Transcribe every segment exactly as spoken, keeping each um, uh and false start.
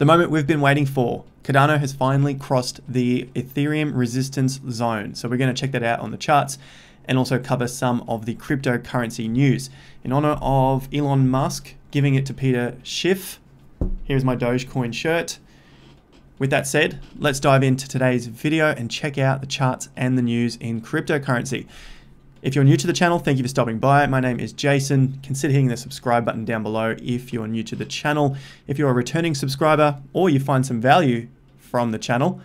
The moment we've been waiting for. Cardano has finally crossed the Ethereum resistance zone. So we're going to check that out on the charts and also cover some of the cryptocurrency news. In honor of Elon Musk giving it to Peter Schiff, here's my Dogecoin shirt. With that said, let's dive into today's video and check out the charts and the news in cryptocurrency. If you're new to the channel, thank you for stopping by. My name is Jason. Consider hitting the subscribe button down below if you're new to the channel. If you're a returning subscriber or you find some value from the channel,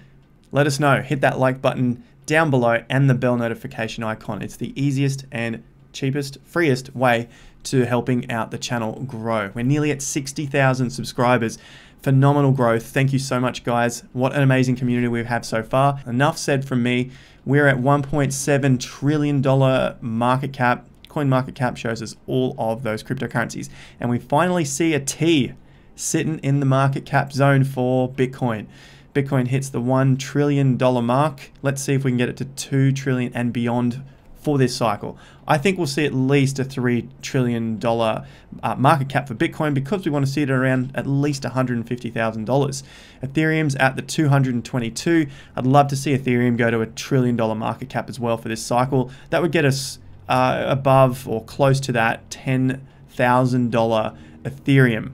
let us know. Hit that like button down below and the bell notification icon. It's the easiest and cheapest, freest way to helping out the channel grow. We're nearly at sixty thousand subscribers. Phenomenal growth. Thank you so much, guys. What an amazing community we have so far. Enough said from me. We're at one point seven trillion dollar market cap. Coin market cap shows us all of those cryptocurrencies. And we finally see a T sitting in the market cap zone for Bitcoin. Bitcoin hits the one trillion dollar mark. Let's see if we can get it to two trillion and beyond for this cycle. I think we'll see at least a three trillion dollar uh, market cap for Bitcoin because we want to see it around at least one hundred fifty thousand dollars. Ethereum's at the two hundred twenty-two. I'd love to see Ethereum go to a trillion dollar market cap as well for this cycle. That would get us uh, above or close to that ten thousand dollar Ethereum.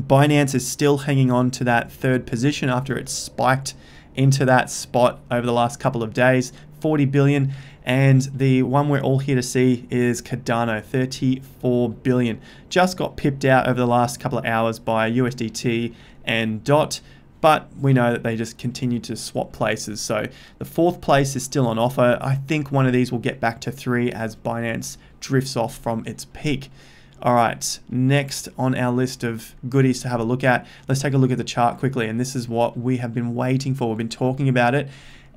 Binance is still hanging on to that third position after it spiked into that spot over the last couple of days, forty billion. And the one we're all here to see is Cardano, thirty-four billion. Just got pipped out over the last couple of hours by U S D T and D O T, but we know that they just continue to swap places. So the fourth place is still on offer. I think one of these will get back to three as Binance drifts off from its peak. All right, next on our list of goodies to have a look at, let's take a look at the chart quickly. And this is what we have been waiting for. We've been talking about it.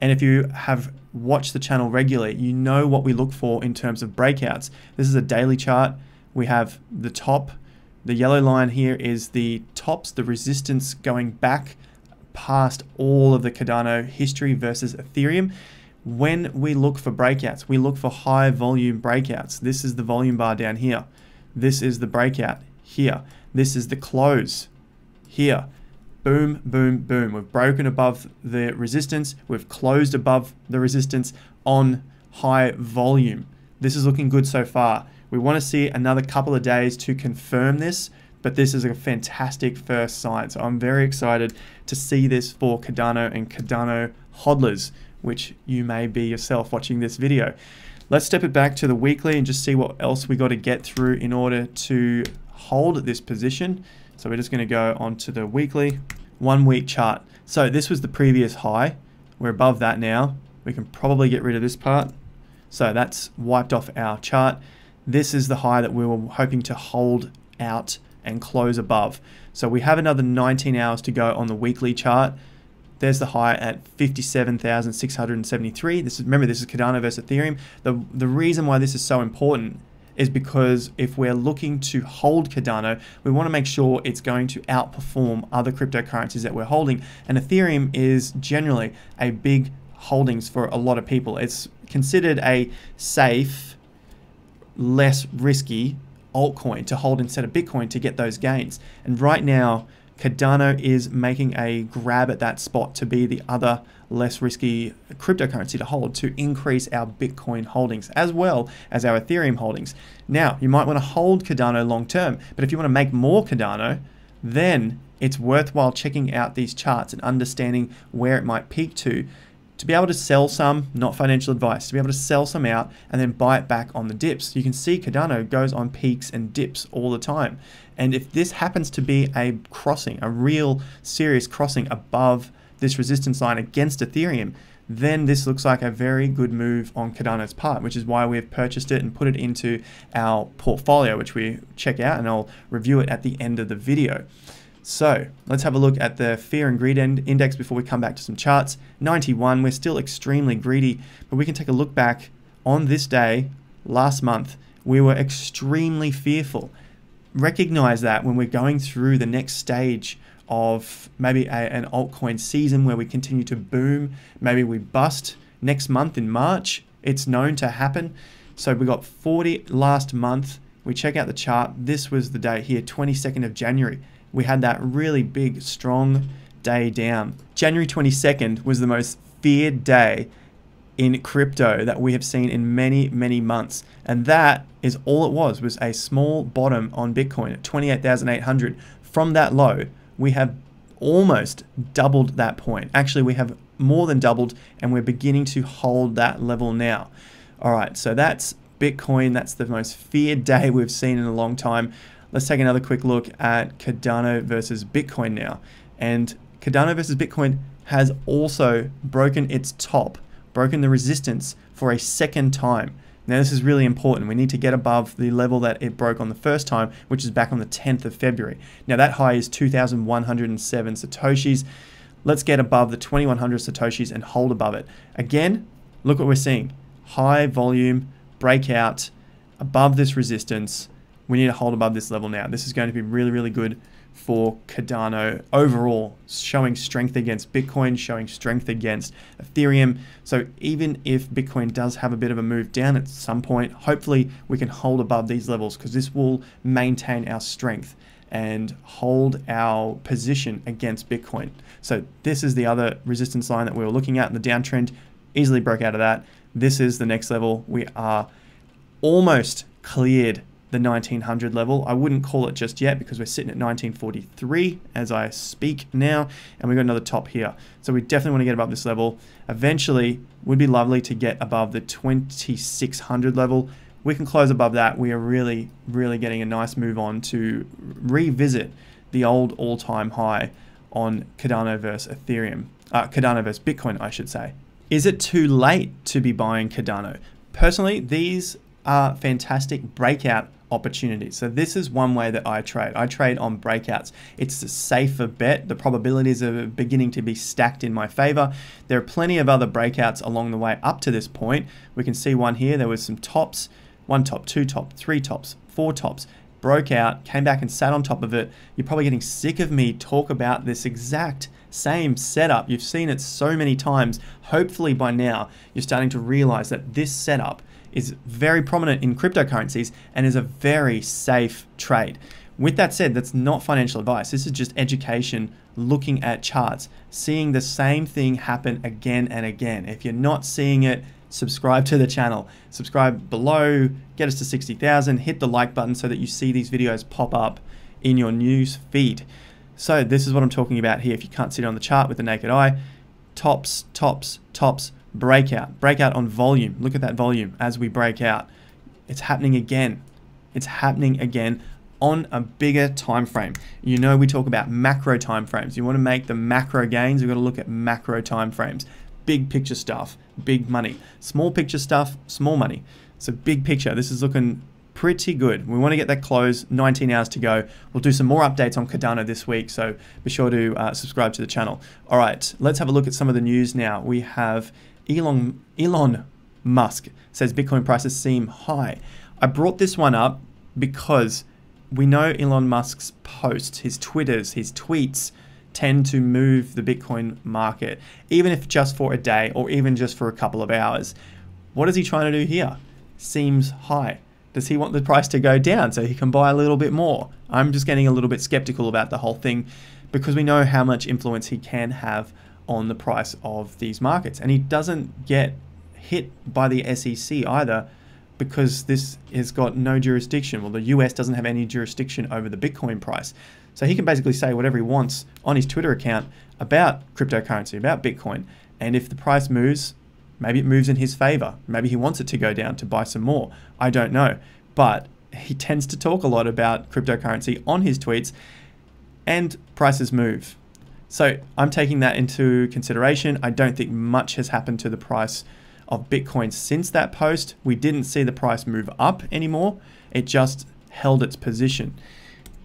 And if you have watched the channel regularly, you know what we look for in terms of breakouts. This is a daily chart. We have the top, the yellow line here is the tops, the resistance going back past all of the Cardano history versus Ethereum. When we look for breakouts, we look for high volume breakouts. This is the volume bar down here. This is the breakout here. This is the close here. Boom, boom, boom. We've broken above the resistance. We've closed above the resistance on high volume. This is looking good so far. We want to see another couple of days to confirm this, but this is a fantastic first sign. So I'm very excited to see this for Cardano and Cardano hodlers, which you may be yourself watching this video. Let's step it back to the weekly and just see what else we got to get through in order to hold this position. So we're just going to go onto the weekly one week chart. So this was the previous high. We're above that now. We can probably get rid of this part. So that's wiped off our chart. This is the high that we were hoping to hold out and close above. So we have another nineteen hours to go on the weekly chart. There's the high at fifty-seven thousand six hundred seventy-three. This is, remember, this is Cardano versus Ethereum. The, the reason why this is so important is because if we're looking to hold Cardano, we want to make sure it's going to outperform other cryptocurrencies that we're holding. And Ethereum is generally a big holdings for a lot of people. It's considered a safe, less risky altcoin to hold instead of Bitcoin to get those gains. And right now, Cardano is making a grab at that spot to be the other less risky cryptocurrency to hold to increase our Bitcoin holdings as well as our Ethereum holdings. Now, you might want to hold Cardano long term, but if you want to make more Cardano, then it's worthwhile checking out these charts and understanding where it might peak to, to be able to sell some, not financial advice, to be able to sell some out and then buy it back on the dips. You can see Cardano goes on peaks and dips all the time. And if this happens to be a crossing, a real serious crossing above this resistance line against Ethereum, then this looks like a very good move on Cardano's part, which is why we've purchased it and put it into our portfolio, which we check out and I'll review it at the end of the video. So let's have a look at the fear and greed index before we come back to some charts. ninety-one, we're still extremely greedy, but we can take a look back on this day last month. We were extremely fearful. Recognize that when we're going through the next stage of maybe a, an altcoin season where we continue to boom, maybe we bust next month in March, it's known to happen. So we got forty last month. We check out the chart. This was the day here, twenty-second of January. we had that really big, strong day down. January twenty-second was the most feared day in crypto that we have seen in many, many months. And that is all it was, was a small bottom on Bitcoin at twenty-eight thousand eight hundred. From that low, we have almost doubled that point. Actually, we have more than doubled, and we're beginning to hold that level now. All right, so that's Bitcoin. That's the most feared day we've seen in a long time. Let's take another quick look at Cardano versus Bitcoin now. And Cardano versus Bitcoin has also broken its top, broken the resistance for a second time. Now this is really important. We need to get above the level that it broke on the first time, which is back on the tenth of February. Now that high is two thousand one hundred seven Satoshis. Let's get above the twenty-one hundred Satoshis and hold above it. Again, look what we're seeing. High volume, breakout, above this resistance. We need to hold above this level now. This is going to be really, really good for Cardano overall, showing strength against Bitcoin, showing strength against Ethereum. So even if Bitcoin does have a bit of a move down at some point, hopefully we can hold above these levels, because this will maintain our strength and hold our position against Bitcoin. So this is the other resistance line that we were looking at in the downtrend, easily broke out of that. This is the next level. We are almost cleared the nineteen hundred level. I wouldn't call it just yet, because we're sitting at nineteen forty-three as I speak now, and we've got another top here. So we definitely want to get above this level. Eventually, would be lovely to get above the twenty-six hundred level. We can close above that. We are really, really getting a nice move on to revisit the old all-time high on Cardano versus Ethereum, uh, Cardano versus Bitcoin, I should say. Is it too late to be buying Cardano? Personally, these are fantastic breakout opportunities. So this is one way that I trade. I trade on breakouts. It's a safer bet. The probabilities are beginning to be stacked in my favor. There are plenty of other breakouts along the way up to this point. We can see one here. There was some tops, one top, two top, three tops, four tops, broke out, came back and sat on top of it. You're probably getting sick of me talk about this exact same setup. You've seen it so many times. Hopefully by now, you're starting to realize that this setup is very prominent in cryptocurrencies and is a very safe trade. With that said, that's not financial advice. This is just education, looking at charts, seeing the same thing happen again and again. If you're not seeing it, subscribe to the channel. Subscribe below, get us to sixty thousand, hit the like button so that you see these videos pop up in your news feed. So this is what I'm talking about here. If you can't see it on the chart with the naked eye, tops, tops, tops, breakout, breakout on volume. Look at that volume as we break out. It's happening again. It's happening again on a bigger time frame. You know, we talk about macro time frames. You want to make the macro gains. We've got to look at macro time frames. Big picture stuff, big money. Small picture stuff, small money. So big picture. This is looking pretty good. We want to get that close. nineteen hours to go. We'll do some more updates on Cardano this week, so be sure to uh, subscribe to the channel. All right, let's have a look at some of the news now. We have Elon, Elon Musk says Bitcoin prices seem high. I brought this one up because we know Elon Musk's posts, his Twitters, his tweets tend to move the Bitcoin market, even if just for a day or even just for a couple of hours. What is he trying to do here? Seems high. Does he want the price to go down so he can buy a little bit more? I'm just getting a little bit skeptical about the whole thing, because we know how much influence he can have on the price of these markets. And he doesn't get hit by the S E C either, because this has got no jurisdiction. Well, the U S doesn't have any jurisdiction over the Bitcoin price. So he can basically say whatever he wants on his Twitter account about cryptocurrency, about Bitcoin. And if the price moves, maybe it moves in his favor. Maybe he wants it to go down to buy some more. I don't know. But he tends to talk a lot about cryptocurrency on his tweets, and prices move. So I'm taking that into consideration. I don't think much has happened to the price of Bitcoin since that post. We didn't see the price move up anymore. It just held its position.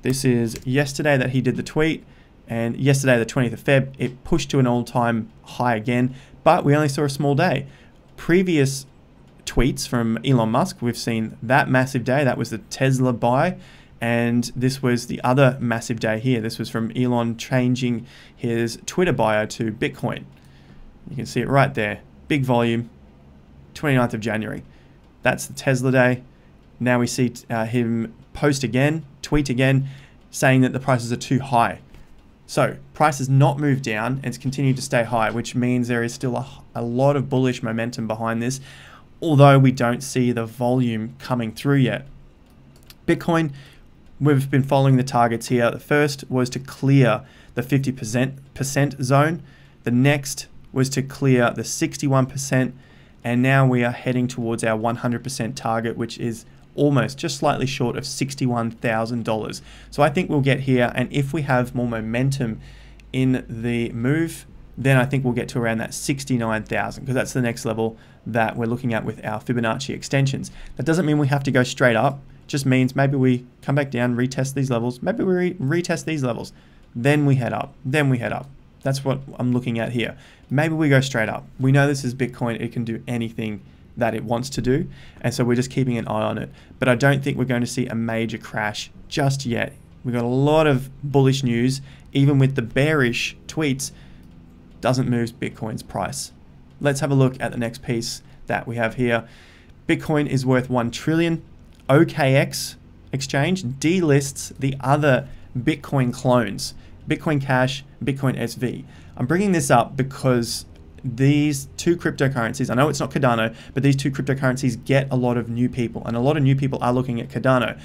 This is yesterday that he did the tweet, and yesterday, the twentieth of Feb, it pushed to an all-time high again, but we only saw a small day. Previous tweets from Elon Musk, we've seen that massive day. That was the Tesla buy. And this was the other massive day here. This was from Elon changing his Twitter bio to Bitcoin. You can see it right there. Big volume, twenty-ninth of January. That's the Tesla day. Now we see uh, him post again, tweet again, saying that the prices are too high. So price has not moved down and it's continued to stay high, which means there is still a, a lot of bullish momentum behind this, although we don't see the volume coming through yet. Bitcoin, we've been following the targets here. The first was to clear the fifty percent zone. The next was to clear the sixty-one percent. And now we are heading towards our one hundred percent target, which is almost just slightly short of sixty-one thousand dollars. So I think we'll get here. And if we have more momentum in the move, then I think we'll get to around that sixty-nine thousand, because that's the next level that we're looking at with our Fibonacci extensions. That doesn't mean we have to go straight up. Just means maybe we come back down, retest these levels, maybe we re retest these levels, then we head up, then we head up. That's what I'm looking at here. Maybe we go straight up. We know this is Bitcoin, it can do anything that it wants to do, and so we're just keeping an eye on it. But I don't think we're going to see a major crash just yet. We've got a lot of bullish news, even with the bearish tweets, doesn't move Bitcoin's price. Let's have a look at the next piece that we have here. Bitcoin is worth one trillion dollars. O K X exchange delists the other Bitcoin clones, Bitcoin Cash, Bitcoin S V. I'm bringing this up because these two cryptocurrencies, I know it's not Cardano, but these two cryptocurrencies get a lot of new people, and a lot of new people are looking at Cardano.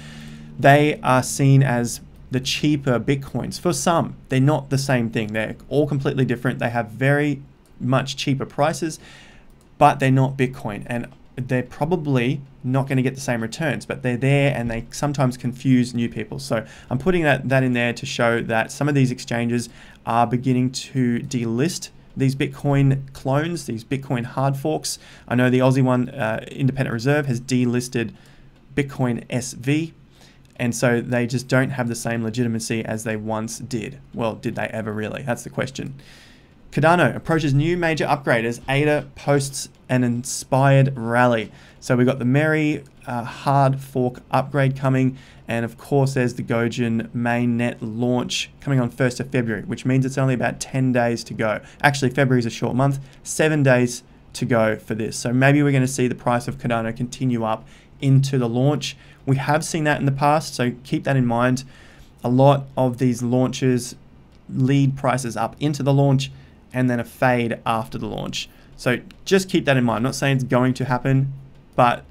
They are seen as the cheaper Bitcoins. For some, they're not the same thing. They're all completely different. They have very much cheaper prices, but they're not Bitcoin. And they're probably not going to get the same returns, but they're there and they sometimes confuse new people. So I'm putting that, that in there to show that some of these exchanges are beginning to delist these Bitcoin clones, these Bitcoin hard forks. I know the Aussie one, uh, Independent Reserve, has delisted Bitcoin S V. And so they just don't have the same legitimacy as they once did. Well, did they ever really? That's the question. Cardano approaches new major upgrade as A D A posts an inspired rally. So we've got the Mary uh, hard fork upgrade coming. And of course, there's the Goguen mainnet launch coming on first of February, which means it's only about ten days to go. Actually, February is a short month, seven days to go for this. So maybe we're going to see the price of Cardano continue up into the launch. We have seen that in the past, so keep that in mind. A lot of these launches lead prices up into the launch and then a fade after the launch. So just keep that in mind. I'm not saying it's going to happen, but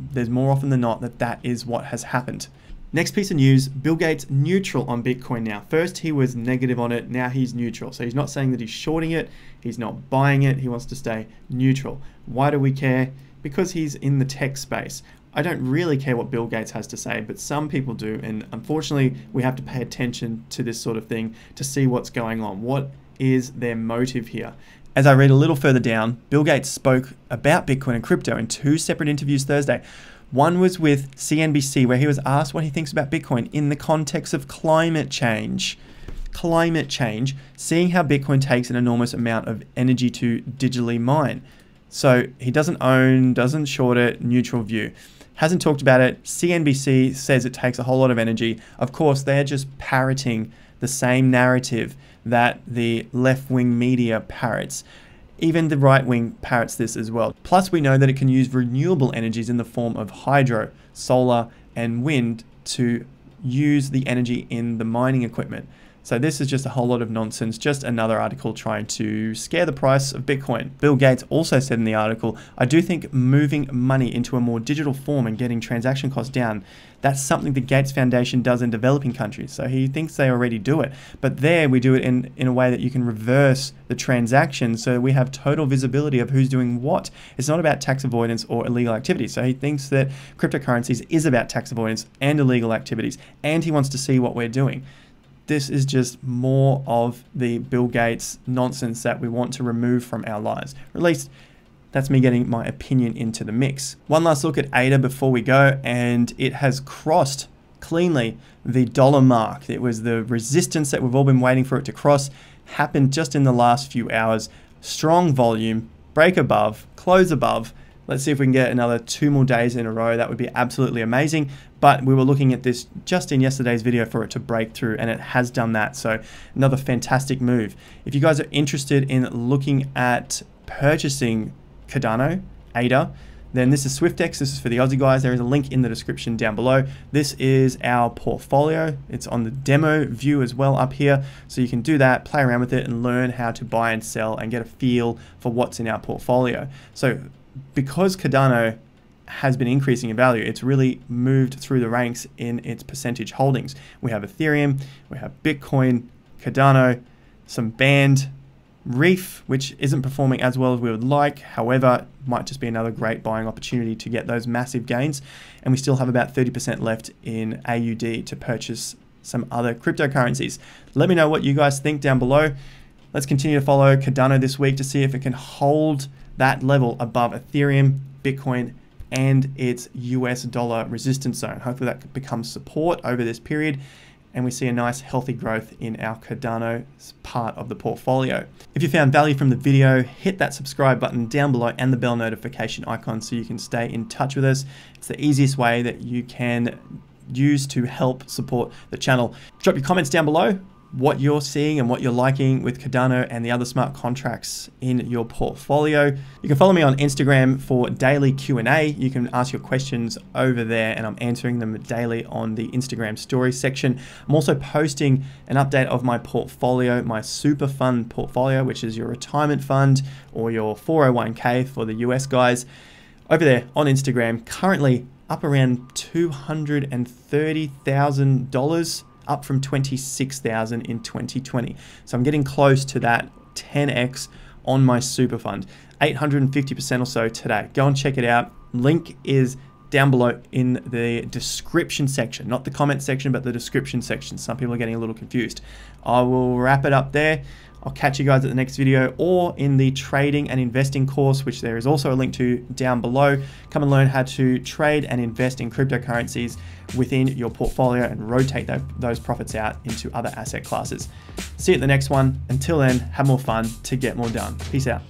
there's more often than not that that is what has happened. Next piece of news, Bill Gates neutral on Bitcoin now. First he was negative on it, now he's neutral. So he's not saying that he's shorting it, he's not buying it, he wants to stay neutral. Why do we care? Because he's in the tech space. I don't really care what Bill Gates has to say, but some people do, and unfortunately we have to pay attention to this sort of thing to see what's going on. What is their motive here? As I read a little further down, Bill Gates spoke about Bitcoin and crypto in two separate interviews Thursday. One was with C N B C, where he was asked what he thinks about Bitcoin in the context of climate change. Climate change, seeing how Bitcoin takes an enormous amount of energy to digitally mine. So he doesn't own, doesn't short it, neutral view. Hasn't talked about it. C N B C says it takes a whole lot of energy. Of course, they're just parroting the same narrative that the left-wing media parrots. Even the right wing parrots this as well. Plus, we know that it can use renewable energies in the form of hydro, solar, and wind to use the energy in the mining equipment. So this is just a whole lot of nonsense, just another article trying to scare the price of Bitcoin. Bill Gates also said in the article, I do think moving money into a more digital form and getting transaction costs down, that's something the Gates Foundation does in developing countries. So he thinks they already do it. But there we do it in, in a way that you can reverse the transaction, so we have total visibility of who's doing what. It's not about tax avoidance or illegal activities. So he thinks that cryptocurrencies is about tax avoidance and illegal activities, and he wants to see what we're doing. This is just more of the Bill Gates nonsense that we want to remove from our lives. Or at least that's me getting my opinion into the mix. One last look at A D A before we go, and it has crossed cleanly the dollar mark. It was the resistance that we've all been waiting for it to cross. Happened just in the last few hours. Strong volume, break above, close above. Let's see if we can get another two more days in a row. That would be absolutely amazing. But we were looking at this just in yesterday's video for it to break through, and it has done that. So another fantastic move. If you guys are interested in looking at purchasing Cardano, A D A, Then this is SwiftX. This is for the Aussie guys. There is a link in the description down below. This is our portfolio. It's on the demo view as well up here. So you can do that, play around with it, and learn how to buy and sell and get a feel for what's in our portfolio. So because Cardano has been increasing in value, it's really moved through the ranks in its percentage holdings. We have Ethereum, we have Bitcoin, Cardano, some banned, Reef, which isn't performing as well as we would like, however, might just be another great buying opportunity to get those massive gains. And we still have about thirty percent left in A U D to purchase some other cryptocurrencies. Let me know what you guys think down below. Let's continue to follow Cardano this week to see if it can hold that level above Ethereum, Bitcoin, and its U S dollar resistance zone. Hopefully that becomes support over this period and we see a nice healthy growth in our Cardano part of the portfolio. If you found value from the video, hit that subscribe button down below and the bell notification icon so you can stay in touch with us. It's the easiest way that you can use to help support the channel. Drop your comments down below what you're seeing and what you're liking with Cardano and the other smart contracts in your portfolio. You can follow me on Instagram for daily Q and A. You can ask your questions over there and I'm answering them daily on the Instagram story section. I'm also posting an update of my portfolio, my super fund portfolio, which is your retirement fund or your four oh one K for the U S guys, over there on Instagram. Currently up around two hundred thirty thousand dollars, up from twenty-six thousand in twenty twenty. So I'm getting close to that ten X on my super fund, eight hundred fifty percent or so today. Go and check it out. Link is down below in the description section, not the comment section, but the description section. Some people are getting a little confused. I will wrap it up there. I'll catch you guys at the next video or in the trading and investing course, which there is also a link to down below. Come and learn how to trade and invest in cryptocurrencies within your portfolio and rotate that, those profits out into other asset classes. See you at the next one. Until then, have more fun to get more done. Peace out.